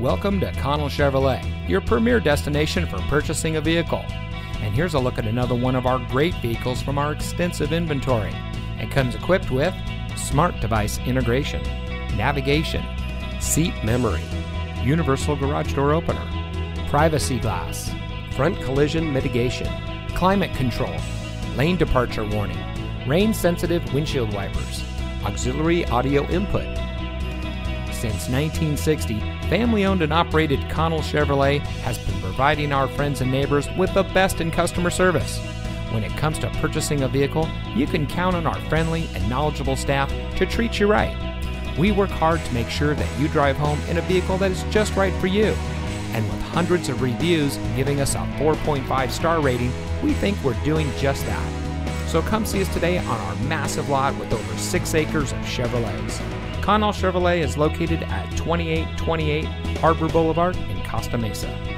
Welcome to Connell Chevrolet, your premier destination for purchasing a vehicle. And here's a look at another one of our great vehicles from our extensive inventory. It comes equipped with smart device integration, navigation, seat memory, universal garage door opener, privacy glass, front collision mitigation, climate control, lane departure warning, rain sensitive windshield wipers, auxiliary audio input. Since 1960, family-owned and operated Connell Chevrolet has been providing our friends and neighbors with the best in customer service. When it comes to purchasing a vehicle, you can count on our friendly and knowledgeable staff to treat you right. We work hard to make sure that you drive home in a vehicle that is just right for you. And with hundreds of reviews giving us a 4.5-star rating, we think we're doing just that. So come see us today on our massive lot with over 6 acres of Chevrolets. Connell Chevrolet is located at 2828 Harbor Boulevard in Costa Mesa.